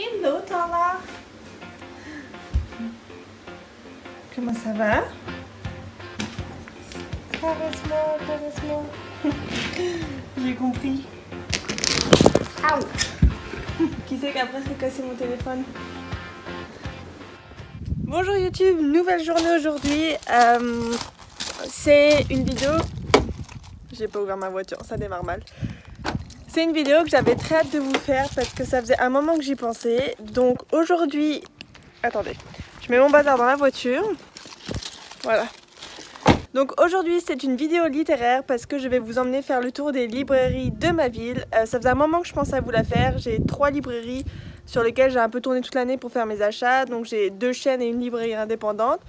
Hello, Tala. Comment ça va? Caresse-moi. J'ai compris. Aouh. Qui c'est qui a presque cassé mon téléphone? Bonjour YouTube, nouvelle journée aujourd'hui. C'est une vidéo... J'ai pas ouvert ma voiture, ça démarre mal. C'est une vidéo que j'avais très hâte de vous faire parce que ça faisait un moment que j'y pensais. Donc aujourd'hui... Attendez, je mets mon bazar dans la voiture. Voilà. Donc aujourd'hui c'est une vidéo littéraire parce que je vais vous emmener faire le tour des librairies de ma ville. Ça faisait un moment que je pensais à vous la faire. J'ai 3 librairies sur lesquelles j'ai un peu tourné toute l'année pour faire mes achats. Donc j'ai 2 chaînes et une librairie indépendante.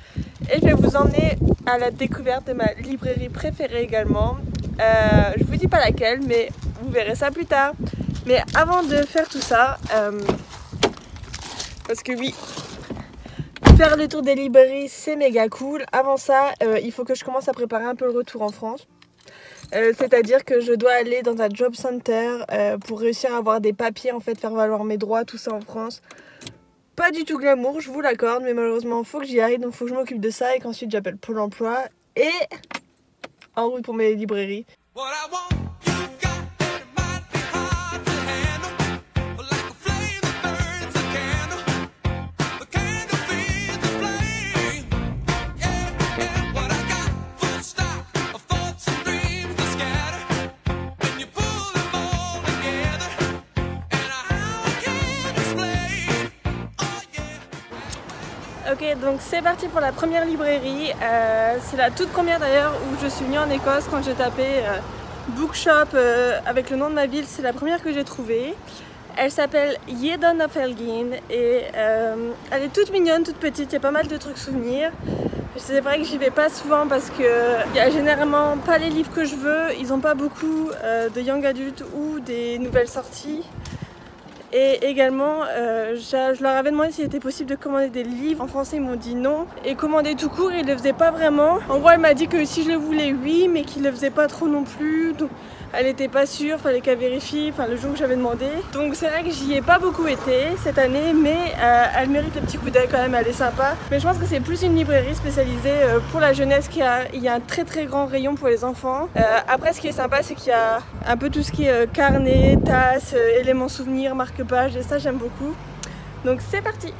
Et je vais vous emmener à la découverte de ma librairie préférée également. Je vous dis pas laquelle mais vous verrez ça plus tard. Mais avant de faire tout ça, parce que oui... Faire le tour des librairies c'est méga cool. Avant ça il faut que je commence à préparer un peu le retour en France, c'est à dire que je dois aller dans un job center pour réussir à avoir des papiers, en fait faire valoir mes droits, tout ça en France. Pas du tout glamour, je vous l'accorde, mais malheureusement faut que j'y arrive, donc faut que je m'occupe de ça et qu'ensuite j'appelle Pôle emploi et en route pour mes librairies. Donc c'est parti pour la première librairie, c'est la toute première d'ailleurs où je suis venue en Écosse quand j'ai tapé bookshop avec le nom de ma ville, c'est la première que j'ai trouvée. Elle s'appelle Yedon of Elgin et elle est toute mignonne, toute petite, il y a pas mal de trucs souvenirs. C'est vrai que j'y vais pas souvent parce qu'il y a généralement pas les livres que je veux, ils ont pas beaucoup de young adultes ou des nouvelles sorties. Et également, je leur avais demandé s'il était possible de commander des livres. En français, ils m'ont dit non. Et commander tout court, ils le faisaient pas vraiment. En gros, elle m'a dit que si je le voulais, oui, mais qu'ils le faisaient pas trop non plus. Donc, elle était pas sûre, fallait qu'elle vérifie, enfin, le jour que j'avais demandé. Donc, c'est vrai que j'y ai pas beaucoup été cette année, mais elle mérite le petit coup d'œil quand même, elle est sympa. Mais je pense que c'est plus une librairie spécialisée pour la jeunesse, il y a un très très grand rayon pour les enfants. Après, ce qui est sympa, c'est qu'il y a un peu tout ce qui est carnet, tasses, éléments souvenirs, marque page, et ça j'aime beaucoup. Donc c'est parti.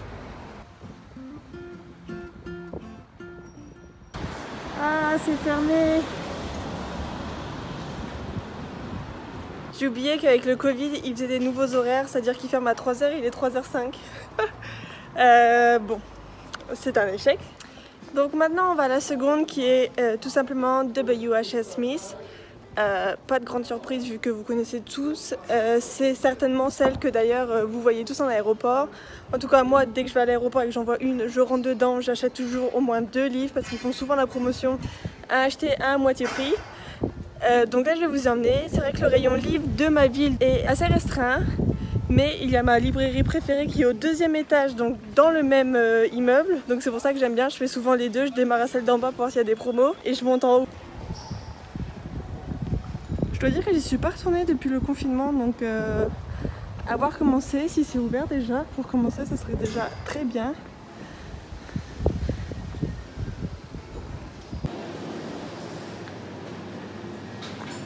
Ah, c'est fermé. J'ai oublié qu'avec le Covid ils faisaient des nouveaux horaires, c'est à dire qu'ils ferment à 3h, il est 3h05. Bon, c'est un échec. Donc maintenant on va à la seconde qui est tout simplement WHSmith. Pas de grande surprise vu que vous connaissez tous, c'est certainement celle que d'ailleurs vous voyez tous en aéroport. En tout cas moi dès que je vais à l'aéroport et que j'en vois une, je rentre dedans, j'achète toujours au moins 2 livres parce qu'ils font souvent la promotion à acheter à moitié prix. Donc là je vais vous emmener, c'est vrai que le rayon livre de ma ville est assez restreint, mais il y a ma librairie préférée qui est au 2e étage, donc dans le même immeuble. Donc c'est pour ça que j'aime bien, je fais souvent les deux, je démarre à celle d'en bas pour voir s'il y a des promos et je monte en haut. Je dois dire que j'y suis pas retournée depuis le confinement, donc à voir comment c'est, si c'est ouvert déjà, pour commencer ça serait déjà très bien.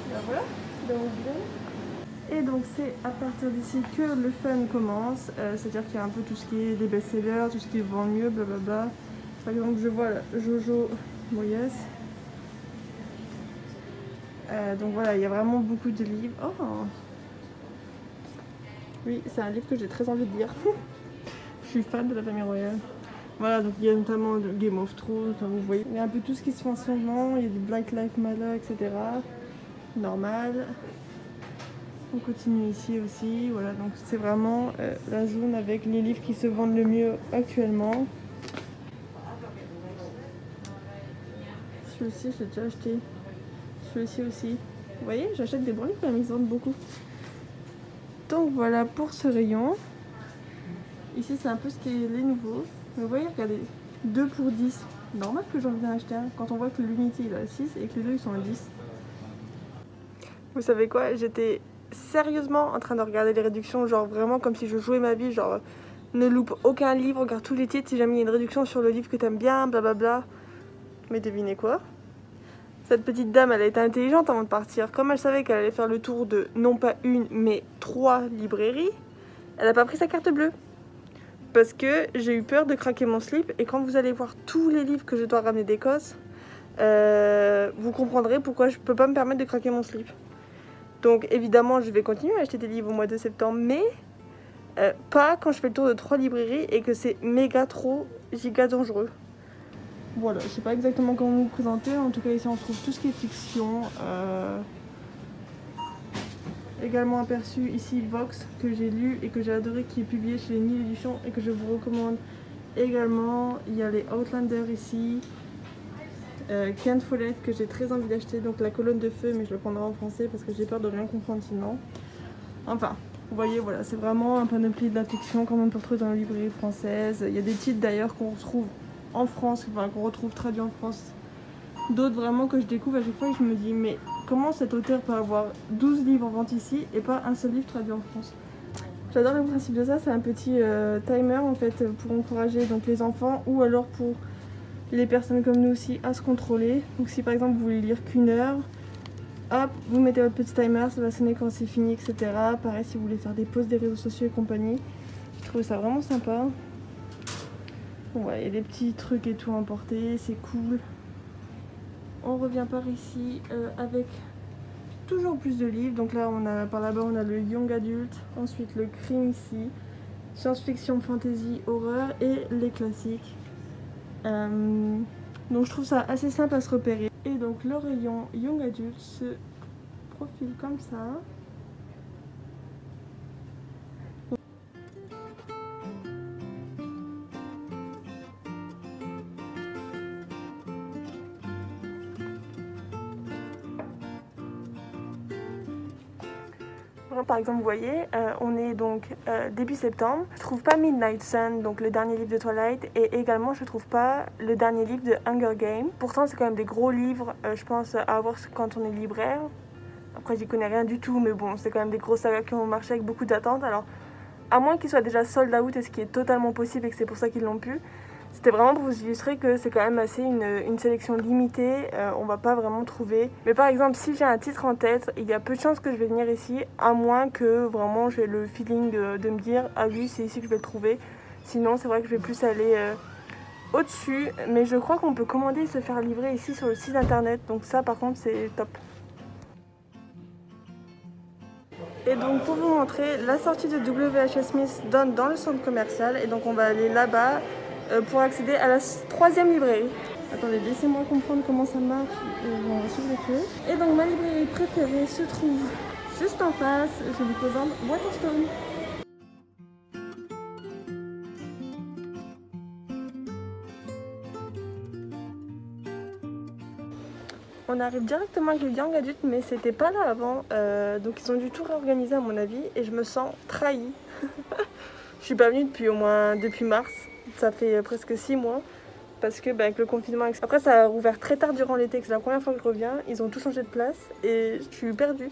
Ben voilà, là on vient. Et donc c'est à partir d'ici que le fun commence, c'est-à-dire qu'il y a un peu tout ce qui est des best-sellers, tout ce qui vend mieux, blablabla. Par exemple je vois là, Jojo Moyes. Donc voilà, il y a vraiment beaucoup de livres. Oh. Oui, c'est un livre que j'ai très envie de lire. Je suis fan de la famille royale. Voilà, donc il y a notamment le Game of Thrones, vous voyez. Il y a un peu tout ce qui se fait en ce moment, il y a du Black Lives Matter, etc. Normal. On continue ici aussi, voilà, donc c'est vraiment la zone avec les livres qui se vendent le mieux actuellement. Celui-ci, je l'ai déjà acheté. Celui-ci aussi. Vous voyez, j'achète des bons livres, mais ils vendent beaucoup. Donc voilà pour ce rayon. Ici, c'est un peu ce qui est les nouveaux. Mais vous voyez, regardez, 2 pour 10. Normal que j'en viens acheter un quand on voit que l'unité il est à 6 et que les deux ils sont à 10. Vous savez quoi, j'étais sérieusement en train de regarder les réductions, genre vraiment comme si je jouais ma vie, genre Ne loupe aucun livre, regarde tous les titres si jamais il y a une réduction sur le livre que t'aimes bien, blablabla. Mais devinez quoi? Cette petite dame, elle a été intelligente avant de partir. Comme elle savait qu'elle allait faire le tour de non pas une, mais 3 librairies, elle n'a pas pris sa carte bleue. Parce que j'ai eu peur de craquer mon slip. Et quand vous allez voir tous les livres que je dois ramener d'Écosse, vous comprendrez pourquoi je ne peux pas me permettre de craquer mon slip. Donc évidemment, je vais continuer à acheter des livres au mois de septembre, mais pas quand je fais le tour de 3 librairies et que c'est méga trop giga dangereux. Voilà, je sais pas exactement comment vous présenter, en tout cas ici on trouve tout ce qui est fiction. Également aperçu ici Vox, que j'ai lu et que j'ai adoré, qui est publié chez Nil Éditions et que je vous recommande également. Il y a les Outlander ici, Kent Follett que j'ai très envie d'acheter, donc la colonne de feu, mais je le prendrai en français parce que j'ai peur de rien comprendre sinon. Enfin, vous voyez, voilà, c'est vraiment un panoplie de la fiction comme on peut retrouver dans les librairies françaises. Il y a des titres d'ailleurs qu'on retrouve en France, enfin qu'on retrouve traduit en France, d'autres vraiment que je découvre à chaque fois et je me dis mais comment cet auteur peut avoir 12 livres en vente ici et pas un seul livre traduit en France. J'adore le principe de ça, c'est un petit timer en fait pour encourager donc les enfants ou alors pour les personnes comme nous aussi à se contrôler. Donc si par exemple vous voulez lire qu'une heure, hop, vous mettez votre petit timer, ça va sonner quand c'est fini, etc. Pareil si vous voulez faire des pauses des réseaux sociaux et compagnie, je trouve ça vraiment sympa. Ouais, il y a des petits trucs et tout à emporter, c'est cool. On revient par ici avec toujours plus de livres. Donc là, on a, par là-bas, on a le young adult, ensuite le crime ici, science-fiction, fantasy, horreur et les classiques. Donc je trouve ça assez simple à se repérer. Et donc le rayon young adult se profile comme ça. Par exemple, vous voyez, on est donc début septembre. Je trouve pas Midnight Sun, donc le dernier livre de Twilight, et également je trouve pas le dernier livre de Hunger Games. Pourtant, c'est quand même des gros livres, je pense, à avoir quand on est libraire. Après, j'y connais rien du tout, mais bon, c'est quand même des grosses sagas qui ont marché avec beaucoup d'attentes. Alors, à moins qu'ils soient déjà sold out, et ce qui est totalement possible et que c'est pour ça qu'ils l'ont pu, c'était vraiment pour vous illustrer que c'est quand même assez une sélection limitée, on va pas vraiment trouver. Mais par exemple, si j'ai un titre en tête, il y a peu de chances que je vais venir ici, à moins que vraiment j'ai le feeling de me dire « Ah oui, c'est ici que je vais le trouver ». Sinon, c'est vrai que je vais plus aller au-dessus. Mais je crois qu'on peut commander et se faire livrer ici sur le site internet, donc ça par contre c'est top. Et donc pour vous montrer, la sortie de WHSmith donne dans le centre commercial, et donc on va aller là-bas pour accéder à la 3e librairie. Attendez, laissez-moi comprendre comment ça marche. On va suivre les feux. Et donc ma librairie préférée se trouve juste en face. Je vous présente Waterstone. On arrive directement avec le young adulte, mais c'était pas là avant. Donc ils ont dû tout réorganiser à mon avis et je me sens trahie. Je suis pas venue depuis mars. Ça fait presque 6 mois parce que bah, avec le confinement, après ça a rouvert très tard durant l'été, c'est la première fois que je reviens, ils ont tout changé de place et je suis perdue.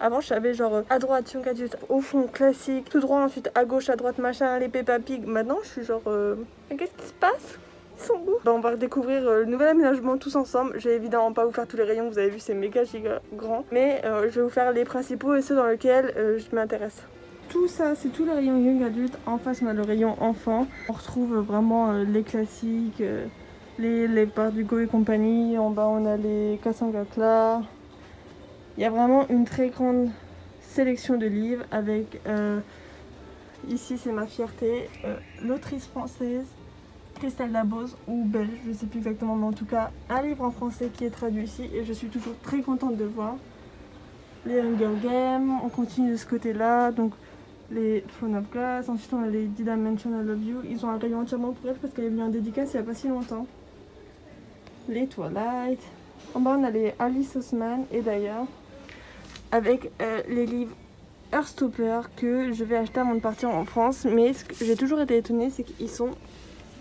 Avant je savais genre à droite young adulte, au fond classique, tout droit, ensuite à gauche, à droite machin, les Peppa Pig. Maintenant je suis genre qu'est-ce qui se passe? Ils sont où? Bah, on va redécouvrir le nouvel aménagement tous ensemble. Je vais évidemment pas vous faire tous les rayons, vous avez vu c'est méga giga grand, mais je vais vous faire les principaux et ceux dans lesquels je m'intéresse. Tout ça, c'est tout le rayon young adulte. En face, on a le rayon enfant. On retrouve vraiment les classiques, les Bardugo et compagnie. En bas, on a les Cassangacla. Il y a vraiment une très grande sélection de livres avec, ici, c'est ma fierté, l'autrice française Christelle Dabos, ou belge, je ne sais plus exactement, mais en tout cas, un livre en français qui est traduit ici et je suis toujours très contente de le voir. Les Hunger Games, on continue de ce côté-là, donc les Throne of Glass, ensuite on a les Did I Mention I Love You, ils ont un rayon entièrement pour elle parce qu'elle est venue en dédicace il n'y a pas si longtemps. Les Twilight, en bas on a les Alice Osman et d'ailleurs avec les livres Hearthstopper que je vais acheter avant de partir en France, mais ce que j'ai toujours été étonnée c'est qu'ils sont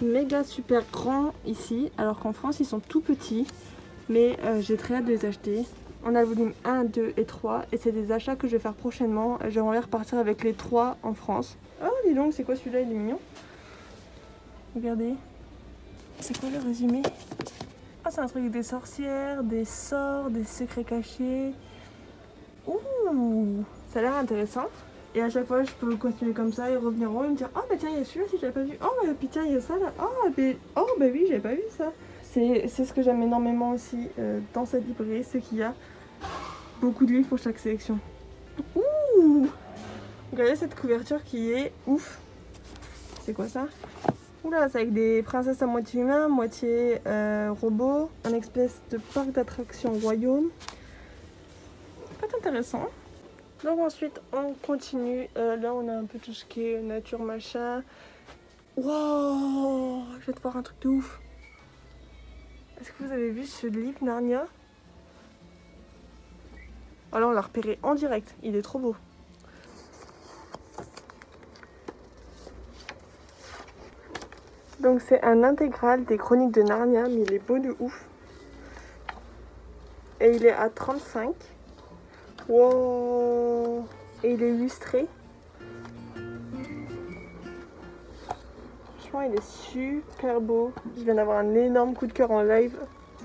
méga super grands ici alors qu'en France ils sont tout petits, mais j'ai très hâte de les acheter. On a le volume 1, 2 et 3 et c'est des achats que je vais faire prochainement. J'aimerais repartir avec les 3 en France. Oh, dis donc, c'est quoi celui-là? Il est mignon. Regardez. C'est quoi le résumé? Ah, c'est un truc des sorcières, des sorts, des secrets cachés. Ouh, ça a l'air intéressant. Et à chaque fois, je peux continuer comme ça et revenir en haut et me dire: oh, bah tiens, il y a celui-là si j'avais pas vu. Oh, bah tiens, il y a ça là. Oh, bah oui, j'avais pas vu ça. C'est ce que j'aime énormément aussi dans cette librairie, c'est qu'il y a beaucoup de livres pour chaque sélection. Ouh! Regardez cette couverture qui est ouf. C'est quoi ça? Oula, c'est avec des princesses à moitié humain, moitié robot. Un espèce de parc d'attractions royaume. Pas intéressant. Donc ensuite on continue. Là on a un peu tout ce qui est nature machin. Wow! Je vais te voir un truc de ouf. Est-ce que vous avez vu ce livre Narnia? Alors on l'a repéré en direct, il est trop beau. Donc c'est un intégral des chroniques de Narnia, mais il est beau de ouf. Et il est à 35. Wow! Et il est illustré. Franchement, il est super beau. Je viens d'avoir un énorme coup de cœur en live.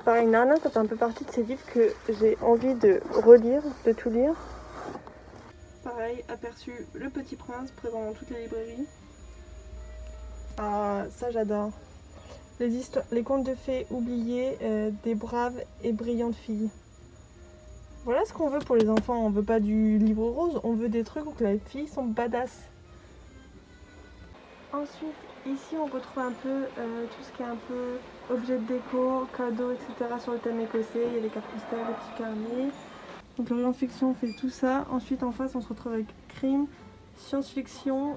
Pareil, Nana, ça fait un peu partie de ces livres que j'ai envie de relire, de tout lire. Pareil, aperçu Le Petit Prince, présent dans toutes les librairies. Ah, ça j'adore. Les contes de fées oubliés des braves et brillantes filles. Voilà ce qu'on veut pour les enfants, on veut pas du livre rose, on veut des trucs où les filles sont badass. Ensuite, ici on retrouve un peu tout ce qui est un peu objet de déco, cadeaux, etc. sur le thème écossais. Il y a les cartes postales, les petits carnets. Donc le rayon fiction, on fait tout ça. Ensuite en face, on se retrouve avec crime, science-fiction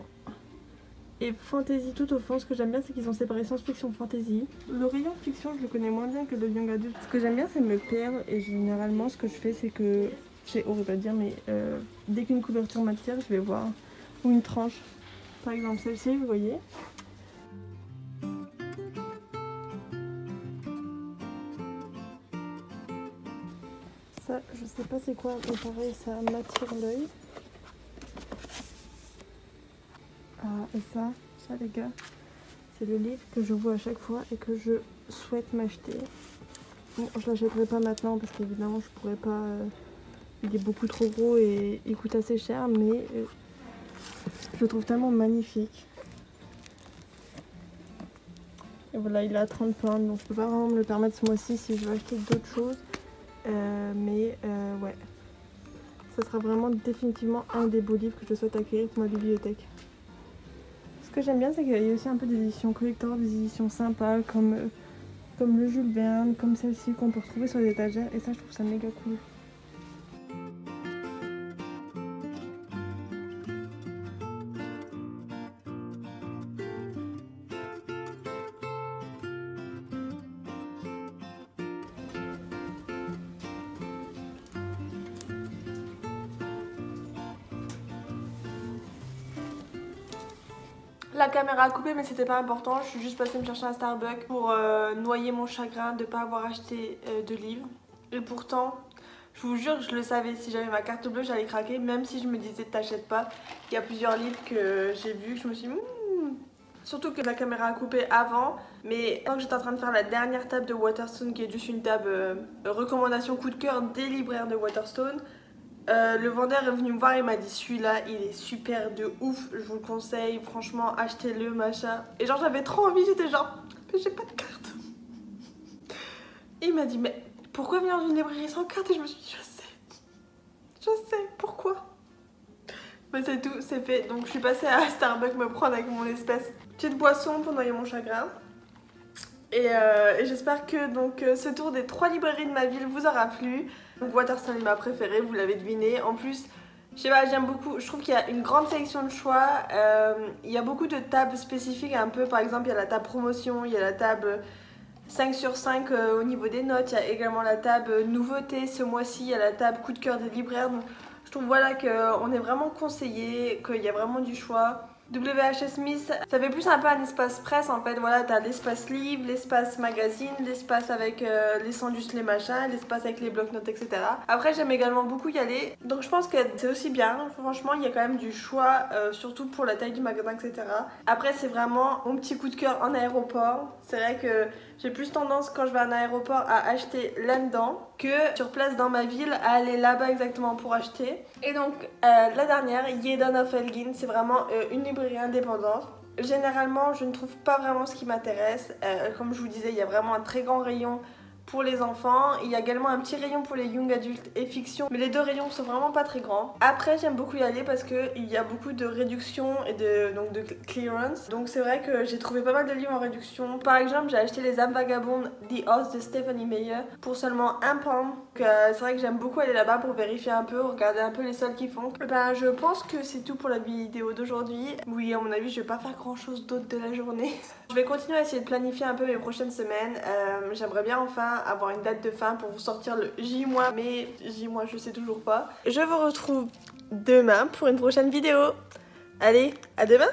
et fantasy tout au fond. Ce que j'aime bien, c'est qu'ils ont séparé science-fiction fantasy. Le rayon fiction, je le connais moins bien que le young adulte. Ce que j'aime bien, c'est me perdre, et généralement ce que je fais, c'est que, j'ai horreur de pas dire, mais dès qu'une couverture m'attire, je vais voir, ou une tranche. Par exemple celle-ci, vous voyez. Ça, je sais pas c'est quoi, mais pareil, ça m'attire l'œil. Ah, et ça les gars, c'est le livre que je vois à chaque fois et que je souhaite m'acheter. Bon, je l'achèterai pas maintenant parce qu'évidemment je pourrais pas, il est beaucoup trop gros et il coûte assez cher, mais je le trouve tellement magnifique. Et voilà, il est à 30 pounds, donc je peux pas vraiment me le permettre ce mois-ci si je veux acheter d'autres choses. Ouais, ça sera vraiment définitivement un des beaux livres que je souhaite acquérir pour ma bibliothèque. Ce que j'aime bien, c'est qu'il y a aussi un peu des éditions collector, des éditions sympas comme le Jules Verne, comme celle-ci qu'on peut retrouver sur les étagères, et ça je trouve ça méga cool. La caméra a coupé, mais c'était pas important, je suis juste passée me chercher un Starbucks pour noyer mon chagrin de ne pas avoir acheté de livres. Et pourtant, je vous jure, je le savais, si j'avais ma carte bleue, j'allais craquer, même si je me disais t'achètes pas. Il y a plusieurs livres que j'ai vus, que je me suis dit surtout que la caméra a coupé avant, mais quand j'étais en train de faire la dernière table de Waterstone, qui est juste une table recommandation coup de cœur des libraires de Waterstone, le vendeur est venu me voir et m'a dit celui-là il est super de ouf, je vous le conseille, franchement achetez-le machin. Et genre j'avais trop envie, j'étais genre mais j'ai pas de carte. Et il m'a dit mais pourquoi venir dans une librairie sans carte? Et je me suis dit je sais pourquoi. Mais c'est tout, c'est fait. Donc je suis passée à Starbucks me prendre avec mon espèce petite boisson pour noyer mon chagrin. Et j'espère que donc ce tour des 3 librairies de ma ville vous aura plu. Donc Waterstone est ma préférée, vous l'avez deviné. En plus, je sais pas, j'aime beaucoup, je trouve qu'il y a une grande sélection de choix. Il y a beaucoup de tables spécifiques un peu, par exemple il y a la table promotion, il y a la table 5/5 au niveau des notes, il y a également la table nouveauté ce mois-ci, il y a la table coup de cœur des libraires. Donc je trouve voilà qu'on est vraiment conseillé, qu'il y a vraiment du choix. WHSmith, ça fait plus un peu un espace presse en fait, voilà, t'as l'espace livre, l'espace magazine, l'espace avec les sandwichs, les machins, l'espace avec les bloc-notes, etc. Après j'aime également beaucoup y aller, donc je pense que c'est aussi bien, franchement il y a quand même du choix, surtout pour la taille du magasin, etc. Après c'est vraiment mon petit coup de cœur en aéroport, c'est vrai que j'ai plus tendance quand je vais à un aéroport à acheter là-dedans que sur place dans ma ville à aller là-bas exactement pour acheter. Et donc la dernière, Yedon of Elgin, c'est vraiment une librairie indépendante. Généralement je ne trouve pas vraiment ce qui m'intéresse, comme je vous disais il y a vraiment un très grand rayon pour les enfants, il y a également un petit rayon pour les young adultes et fiction, mais les deux rayons sont vraiment pas très grands. Après j'aime beaucoup y aller parce qu'il y a beaucoup de réductions et donc de clearance, donc c'est vrai que j'ai trouvé pas mal de livres en réduction. Par exemple j'ai acheté les âmes vagabondes The House de Stephanie Meyer pour seulement £1, donc c'est vrai que j'aime beaucoup aller là-bas pour vérifier un peu, regarder un peu les soldes qu'ils font. Ben je pense que c'est tout pour la vidéo d'aujourd'hui. Oui à mon avis je vais pas faire grand chose d'autre de la journée. Je vais continuer à essayer de planifier un peu mes prochaines semaines, j'aimerais bien enfin avoir une date de fin pour vous sortir le J-, mais J- je sais toujours pas. Je vous retrouve demain pour une prochaine vidéo. Allez, à demain!